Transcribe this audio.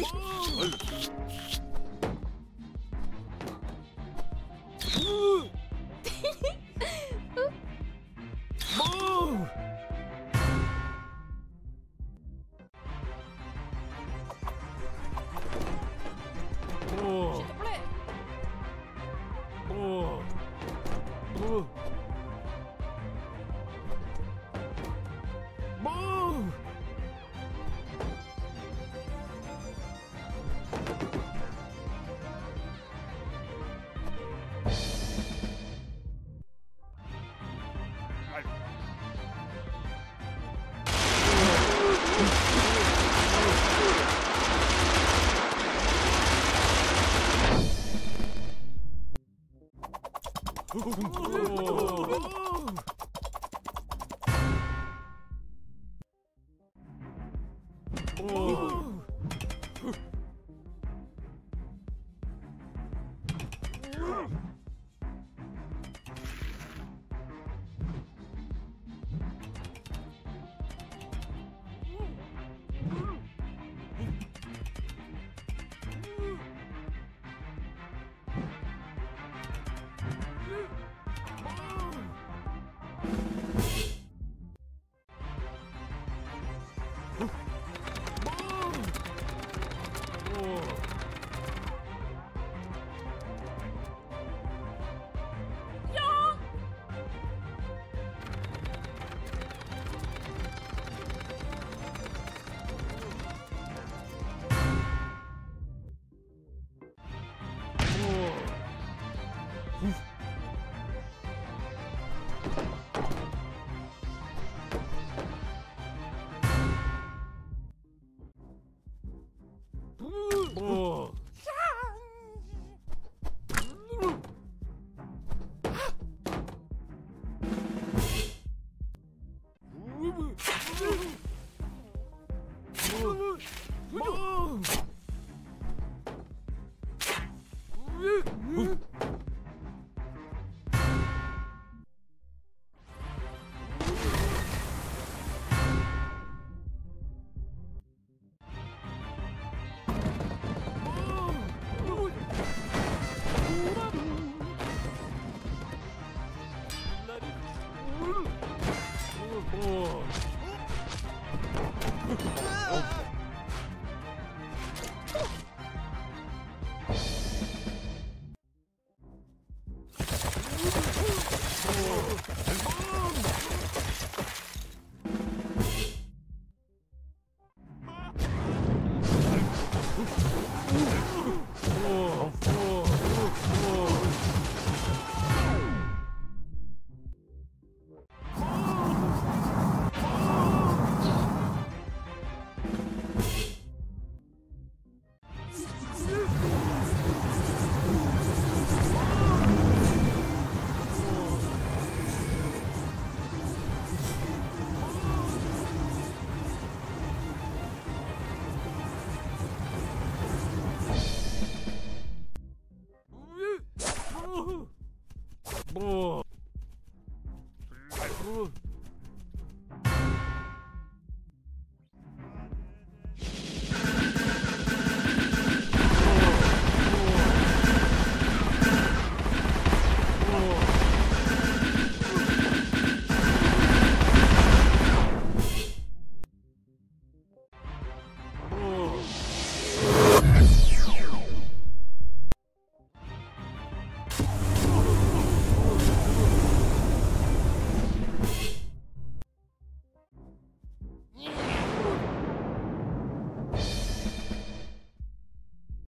Oh!